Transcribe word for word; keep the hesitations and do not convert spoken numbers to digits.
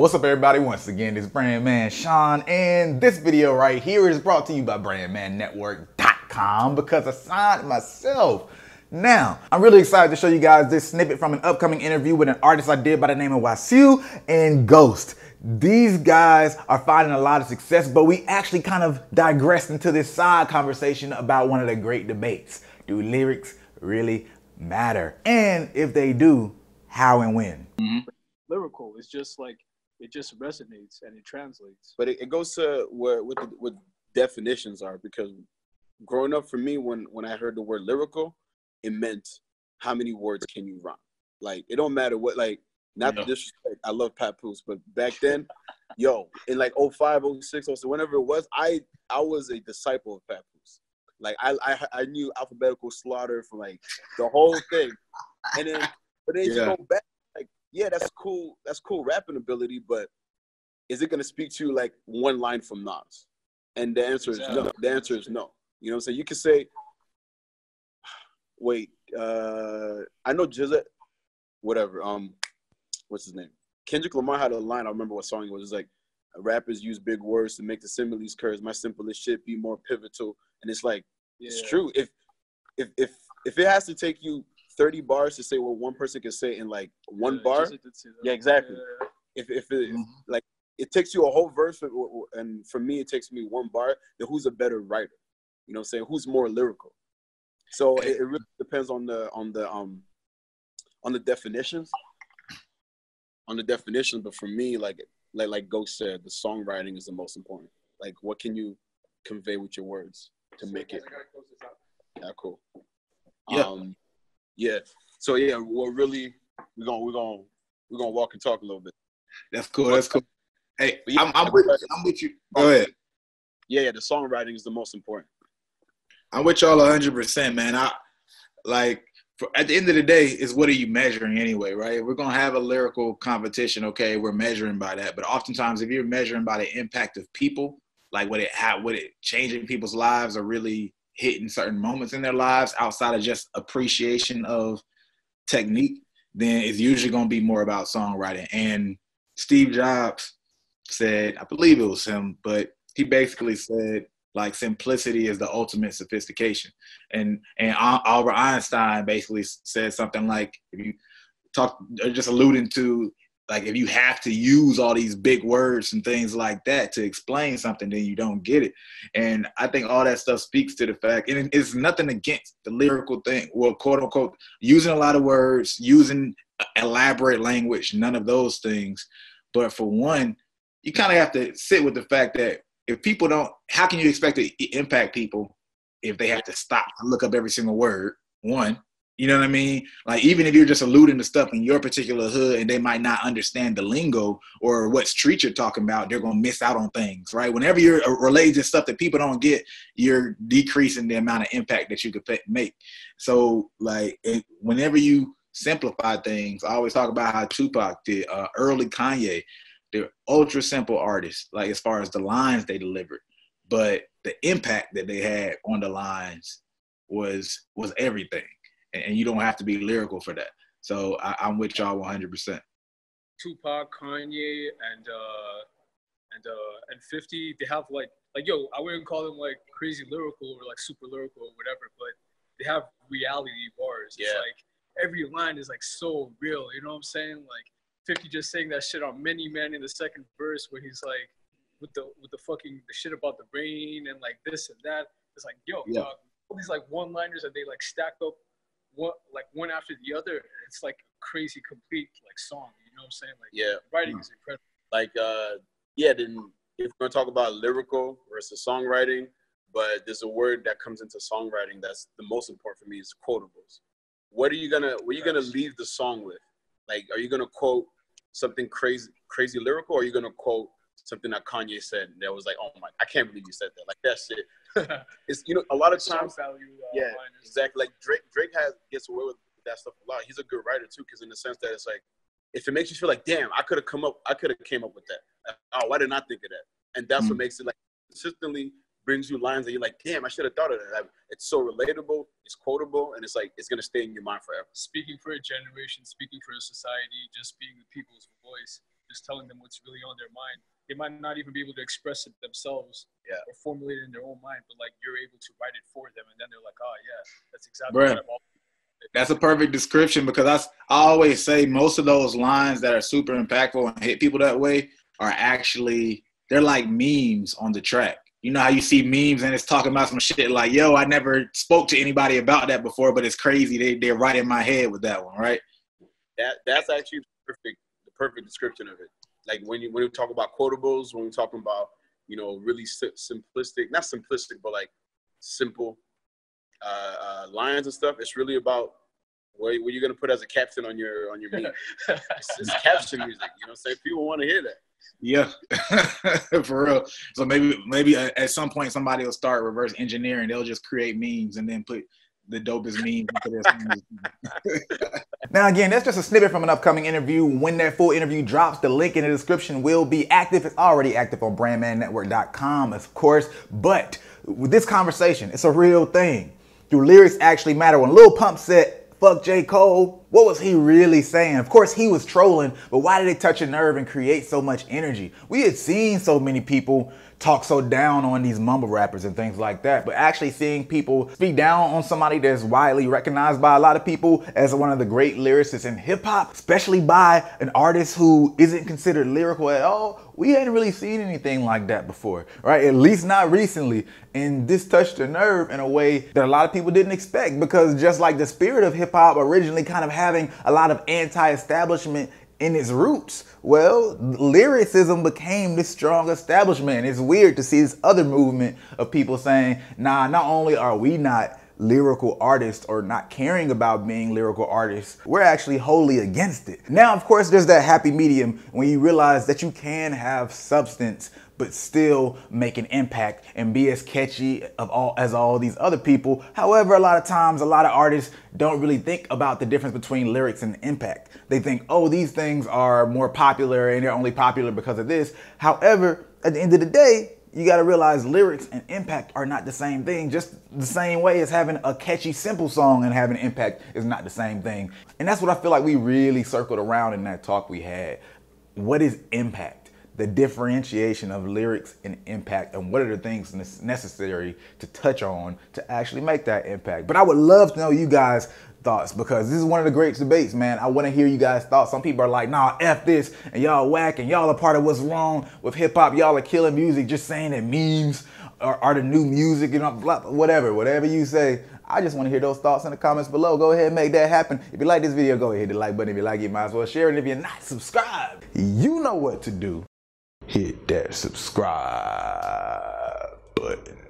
What's up, everybody? Once again, it's Brand Man Sean, and this video right here is brought to you by Brand Man Network dot com because I signed myself. Now, I'm really excited to show you guys this snippet from an upcoming interview with an artist I did by the name of Wasu and Ghost. These guys are finding a lot of success, but we actually kind of digressed into this side conversation about one of the great debates. Do lyrics really matter? And if they do, how and when? Mm-hmm. Lyrical, it's just like, it just resonates and it translates. But it, it goes to what, what, the, what definitions are, because growing up for me, when, when I heard the word lyrical, it meant how many words can you rhyme? Like, it don't matter what, like, not yeah. the disrespect, I love Papoose, but back then, yo, in like oh five, oh six, oh seven, whenever it was, I, I was a disciple of Papoose. Like, I, I, I knew alphabetical slaughter for like the whole thing. And then, but then yeah. you go back. Yeah, that's cool. That's cool rapping ability, but is it gonna speak to you like one line from Nas? And the answer is yeah. no. The answer is no. You know what I'm saying? You can say, wait, uh, I know Jizza, whatever. Um, what's his name? Kendrick Lamar had a line. I remember what song it was. It's like, rappers use big words to make the similes curse. My simplest shit be more pivotal. And it's like, yeah. it's true. If if if if it has to take you thirty bars to say what one person can say in like one yeah, bar. Yeah, exactly. Yeah. If if it, mm-hmm. like it takes you a whole verse, and for me it takes me one bar. Then who's a better writer? You know, what I'm saying, who's more lyrical? So it, it really depends on the on the um on the definitions, on the definitions. But for me, like like like Ghost said, the songwriting is the most important. Like, what can you convey with your words to make it? Yeah, cool. Yeah. Um, Yeah. So yeah, we're really we're gonna we're gonna we're gonna walk and talk a little bit. That's cool. That's cool. Hey, yeah, I'm, I'm with you. I'm with you. Go ahead. Yeah, yeah. The songwriting is the most important. I'm with y'all one hundred percent, man. I like for, at the end of the day, is what are you measuring anyway, right? We're gonna have a lyrical competition. Okay, we're measuring by that, but oftentimes, if you're measuring by the impact of people, like what it how what it changing people's lives, are really hitting certain moments in their lives outside of just appreciation of technique, then it's usually going to be more about songwriting. And Steve Jobs said, I believe it was him, but he basically said, like, simplicity is the ultimate sophistication. And and Albert Einstein basically said something like, if you talk, or just alluding to, like, if you have to use all these big words and things like that to explain something, then you don't get it. And I think all that stuff speaks to the fact, and it's nothing against the lyrical thing, well, quote unquote, using a lot of words, using elaborate language, none of those things. But for one, you kind of have to sit with the fact that if people don't, how can you expect to impact people if they have to stop and look up every single word, one. You know what I mean? Like, even if you're just alluding to stuff in your particular hood and they might not understand the lingo or what street you're talking about, they're going to miss out on things, right? Whenever you're relating to stuff that people don't get, you're decreasing the amount of impact that you could make. So, like, it, whenever you simplify things, I always talk about how Tupac did, uh, early Kanye, they're ultra simple artists, like, as far as the lines they delivered. But the impact that they had on the lines was was everything. And you don't have to be lyrical for that. So I, I'm with y'all one hundred percent. Tupac, Kanye, and uh, and uh, and fifty, they have like like yo, I wouldn't call them like crazy lyrical or like super lyrical or whatever, but they have reality bars. Yeah. It's like every line is like so real. You know what I'm saying? Like fifty just saying that shit on Miniman in the second verse where he's like with the with the fucking the shit about the rain and like this and that. It's like yo, yeah. dog, all these like one-liners that they like stack up. What, like one after the other, it's like a crazy complete like song, you know what I'm saying? Like, yeah, writing is incredible. Like, uh, yeah, then if we're gonna talk about lyrical versus songwriting, but there's a word that comes into songwriting that's the most important for me is quotables. What are you gonna, what are you gonna leave the song with? Like, are you gonna quote something crazy, crazy lyrical, or are you gonna quote something that Kanye said that was like, oh my, I can't believe you said that. Like, that shit. It's, you know, a lot of times, value, uh, yeah, exactly. Like Drake, Drake has gets away with that stuff a lot. He's a good writer too, because in the sense that it's like, if it makes you feel like, damn, I could have come up, I could have came up with that. Oh, why didn't I think of that? And that's mm-hmm. what makes it like consistently brings you lines that you're like, damn, I should have thought of that. It's so relatable, it's quotable, and it's like it's gonna stay in your mind forever. Speaking for a generation, speaking for a society, just being the people's voice. just telling them what's really on their mind. They might not even be able to express it themselves yeah. or formulate it in their own mind, but like you're able to write it for them. And then they're like, oh yeah, that's exactly Bruh, what I'm all That's a perfect description, because I, I always say most of those lines that are super impactful and hit people that way are actually, they're like memes on the track. You know how you see memes and it's talking about some shit like, yo, I never spoke to anybody about that before, but it's crazy. They, they're right in my head with that one, right? That That's actually perfect, the perfect description of it. Like when you when we talk about quotables, when we're talking about, you know, really si- simplistic, not simplistic, but like simple uh, uh, lines and stuff, it's really about what, what you're going to put as a caption on your on your meme. it's, it's caption music, you know what I'm saying? People want to hear that. Yeah, for real. So maybe maybe at some point somebody will start reverse engineering. They'll just create memes and then put the dopest memes into their Now, again, that's just a snippet from an upcoming interview. When that full interview drops, the link in the description will be active. It's already active on brand man network dot com, of course. But with this conversation, it's a real thing. Do lyrics actually matter? When Lil Pump said, fuck J. Cole, what was he really saying? Of course he was trolling, but why did it touch a nerve and create so much energy? We had seen so many people talk so down on these mumble rappers and things like that, but actually seeing people speak down on somebody that's widely recognized by a lot of people as one of the great lyricists in hip hop, especially by an artist who isn't considered lyrical at all, we hadn't really seen anything like that before, right? At least not recently. And this touched a nerve in a way that a lot of people didn't expect, because just like the spirit of hip hop originally kind of having a lot of anti-establishment in its roots, well, lyricism became this strong establishment. It's weird to see this other movement of people saying, nah, not only are we not lyrical artists or not caring about being lyrical artists, we're actually wholly against it. Now, of course, there's that happy medium when you realize that you can have substance but still make an impact and be as catchy of all as all these other people. However, a lot of times, a lot of artists don't really think about the difference between lyrics and impact. They think, oh, these things are more popular and they're only popular because of this. However, at the end of the day, you gotta realize lyrics and impact are not the same thing. Just the same way as having a catchy, simple song and having impact is not the same thing. And that's what I feel like we really circled around in that talk we had. What is impact? The differentiation of lyrics and impact, and what are the things necessary to touch on to actually make that impact. But I would love to know you guys' thoughts, because this is one of the great debates, man. I want to hear you guys' thoughts. Some people are like, nah, F this, and y'all whack, and y'all are part of what's wrong with hip hop. Y'all are killing music, just saying that memes are, are the new music, you know, blah, blah, whatever, whatever you say. I just want to hear those thoughts in the comments below. Go ahead and make that happen. If you like this video, go ahead and hit the like button. If you like it, you might as well share it. If you're not subscribed, you know what to do. Hit that subscribe button.